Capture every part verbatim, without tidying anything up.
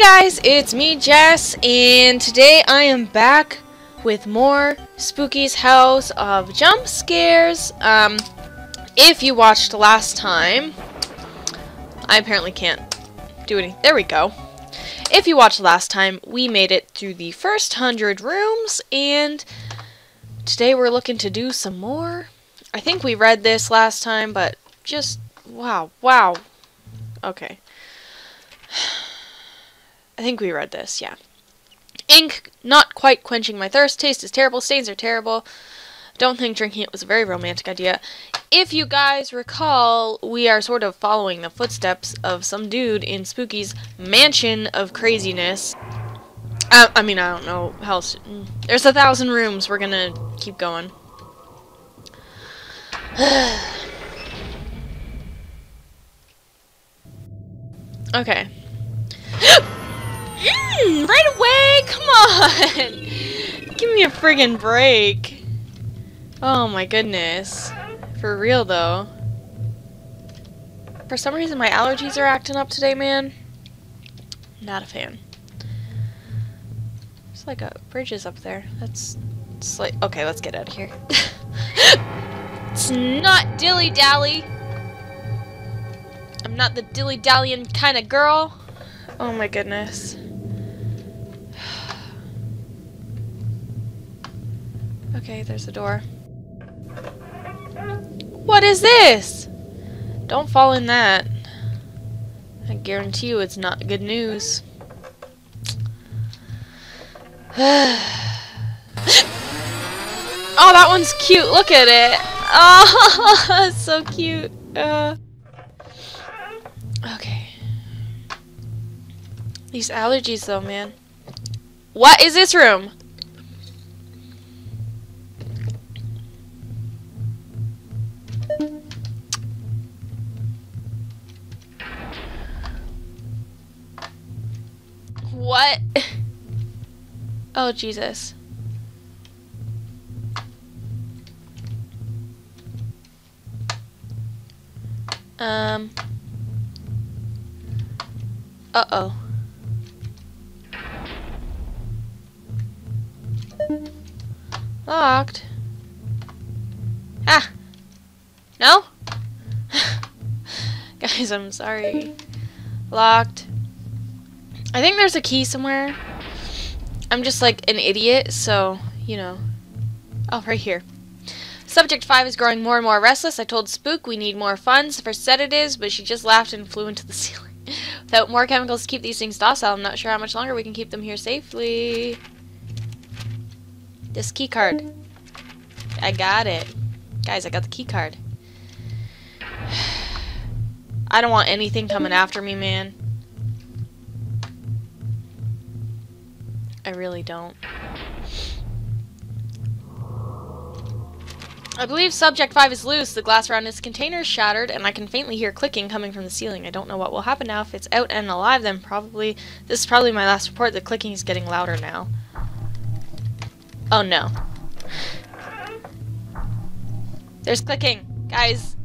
Hey guys, it's me Jess, and today I am back with more Spooky's House of Jump Scares. Um, if you watched last time, I apparently can't do anything. There we go. If you watched last time, we made it through the first hundred rooms, and today we're looking to do some more. I think we read this last time, but just, wow, wow. Okay. I think we read this, yeah. Ink, not quite quenching my thirst. Taste is terrible. Stains are terrible. Don't think drinking it was a very romantic idea. If you guys recall, we are sort of following the footsteps of some dude in Spooky's Mansion of Craziness. Uh, I mean, I don't know how else. There's a thousand rooms. We're gonna keep going. Okay. Mm, right away! Come on! Give me a friggin' break. Oh my goodness. For real though. For some reason my allergies are acting up today, man. Not a fan. It's like a bridge is up there. That's slight. Okay, let's get out of here. It's not dilly-dally. I'm not the dilly-dallying kind of girl. Oh my goodness. Okay, there's a door. What is this? Don't fall in that. I guarantee you it's not good news. Oh, that one's cute. Look at it. Oh, so cute. Uh, okay. These allergies, though, man. What is this room? What? Oh, Jesus. Um. Uh-oh. Locked. Ah. No? Guys, I'm sorry. Locked. I think there's a key somewhere. I'm just like an idiot, so, you know. Oh, right here. Subject five is growing more and more restless. I told Spook we need more funds for sedatives, but she just laughed and flew into the ceiling. Without more chemicals to keep these things docile, I'm not sure how much longer we can keep them here safely. This key card. I got it. Guys, I got the key card. I don't want anything coming after me, man. I really don't. I believe subject five is loose. The glass around its container is shattered, and I can faintly hear clicking coming from the ceiling. I don't know what will happen now. If it's out and alive, then probably... This is probably my last report. The clicking is getting louder now. Oh, no. There's clicking. Guys.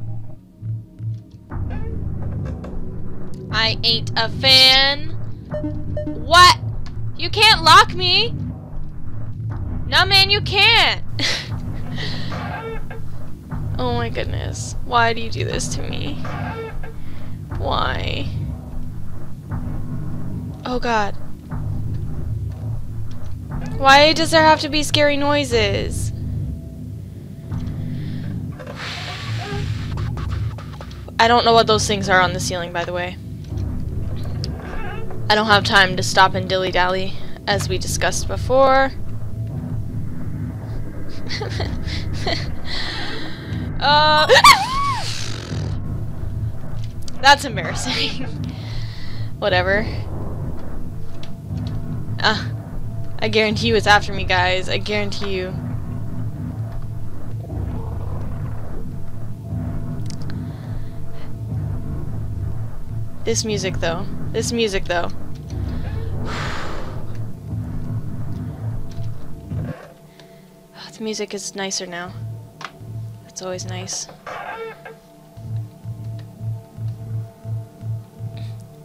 I ain't a fan. What? You can't lock me! No, man, you can't! Oh my goodness. Why do you do this to me? Why? Oh god. Why does there have to be scary noises? I don't know what those things are on the ceiling, by the way. I don't have time to stop and dilly-dally, as we discussed before. uh, that's embarrassing. Whatever. Ah, uh, I guarantee you it's after me, guys. I guarantee you. This music, though. This music, though. Oh, the music is nicer now. It's always nice.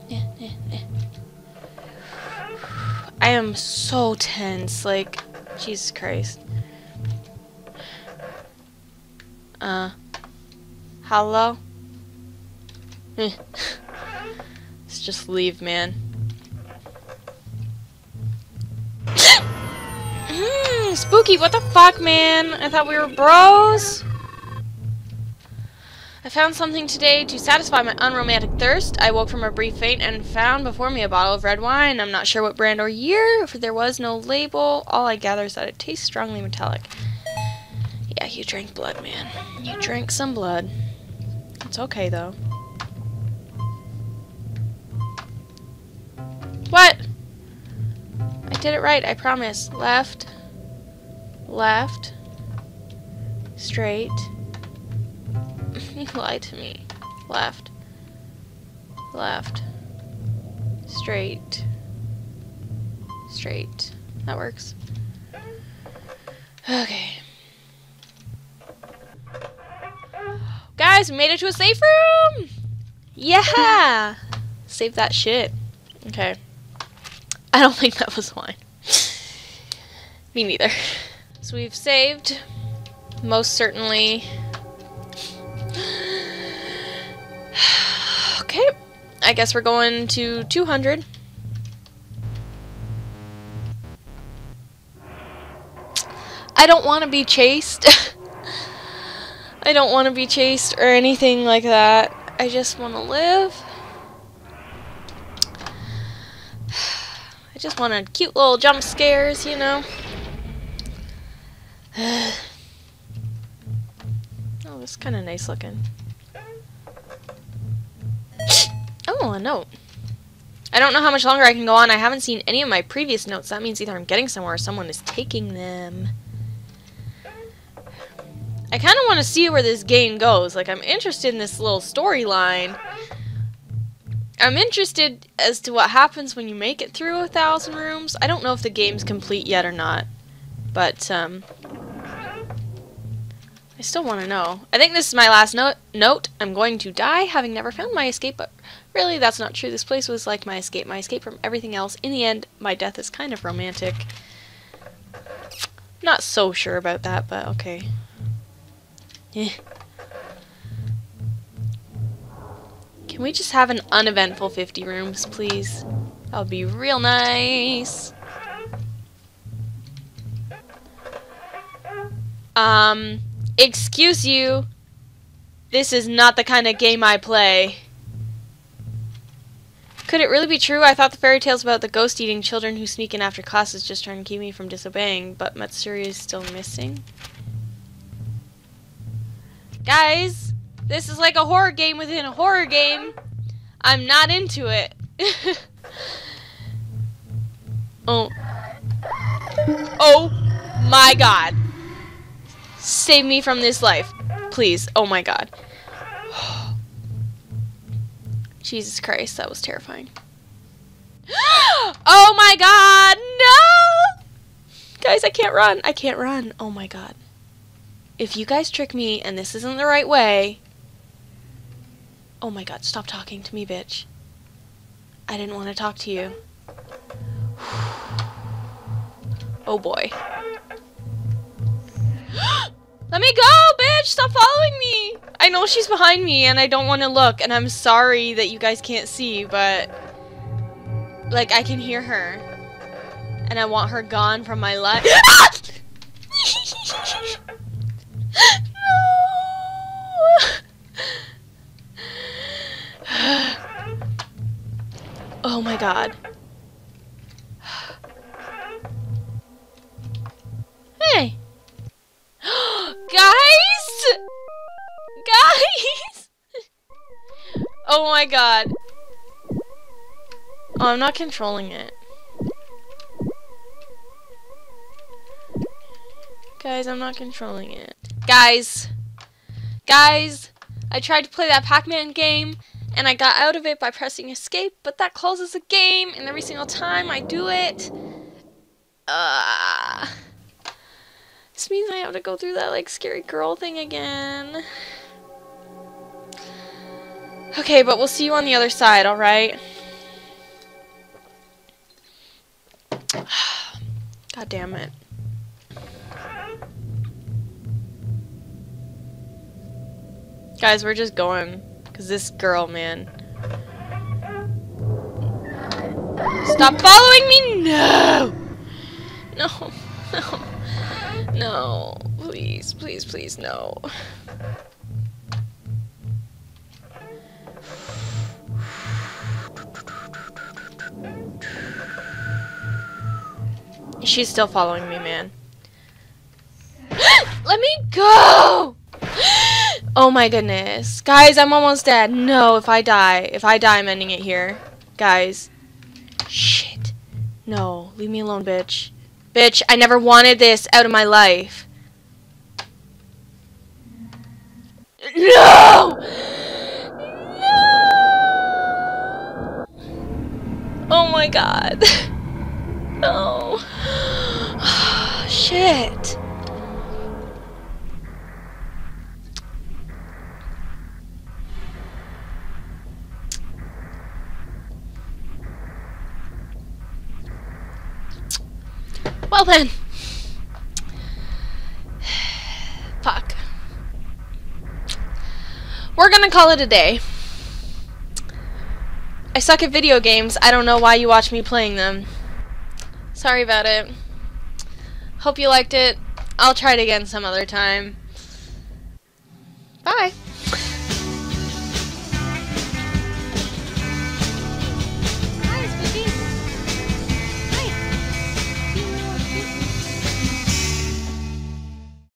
Yeah, yeah, yeah. I am so tense, like, Jesus Christ. Uh, hello? Let's just leave, man. mm, Spooky, what the fuck, man? I thought we were bros. I found something today to satisfy my unromantic thirst. I woke from a brief faint and found before me a bottle of red wine. I'm not sure what brand or year, for there was no label. All I gather is that it tastes strongly metallic. Yeah, you drank blood, man. You drank some blood. It's okay, though. What? I did it right, I promise. Left. Left. Straight. You lied to me. Left. Left. Straight. Straight. That works. Okay. Guys, we made it to a safe room! Yeah! Save that shit. Okay. I don't think that was wine. Me neither. So we've saved, most certainly. Okay, I guess we're going to two hundred. I don't want to be chased. I don't want to be chased or anything like that. I just want to live. I just wanted cute little jump scares, you know. Oh, it's kind of nice looking. Oh, a note. I don't know how much longer I can go on. I haven't seen any of my previous notes. That means either I'm getting somewhere or someone is taking them. I kind of want to see where this game goes. Like, I'm interested in this little storyline. I'm interested as to what happens when you make it through a thousand rooms. I don't know if the game's complete yet or not, but um, I still want to know. I think this is my last note. Note: I'm going to die, having never found my escape. But really, that's not true. This place was like my escape, my escape from everything else. In the end, my death is kind of romantic. Not so sure about that, but okay. Yeah. Can we just have an uneventful fifty rooms, please? That would be real nice. Um, excuse you. This is not the kind of game I play. Could it really be true? I thought the fairy tales about the ghost-eating children who sneak in after classes just trying to keep me from disobeying, but Matsuri is still missing. Guys, this is like a horror game within a horror game. I'm not into it. Oh. Oh my god. Save me from this life. Please. Oh my god. Jesus Christ, that was terrifying. Oh my god, no! Guys, I can't run. I can't run. Oh my god. If you guys trick me and this isn't the right way... Oh my god, stop talking to me, bitch. I didn't want to talk to you. Oh boy. Let me go, bitch! Stop following me! I know she's behind me and I don't want to look, and I'm sorry that you guys can't see, but... Like, I can hear her. And I want her gone from my life. Oh my god. Hey! Guys! Guys! Oh my god. Oh, I'm not controlling it. Guys, I'm not controlling it. Guys! Guys! I tried to play that Pac-Man game, and I got out of it by pressing escape, but that closes the game, and every single time I do it, uh, this means I have to go through that, like, scary girl thing again. Okay, but we'll see you on the other side, alright? God damn it. Guys, we're just going. Because this girl, man. Stop following me! No! No. No. No. Please, please, please, no. She's still following me, man. Let me go! Oh my goodness. Guys, I'm almost dead. No, if I die. If I die, I'm ending it here. Guys. Shit. No, leave me alone, bitch. Bitch, I never wanted this out of my life. No! No! Oh my god. No. Shit. Well then. Fuck. We're gonna call it a day. I suck at video games. I don't know why you watch me playing them. Sorry about it. Hope you liked it. I'll try it again some other time. Bye.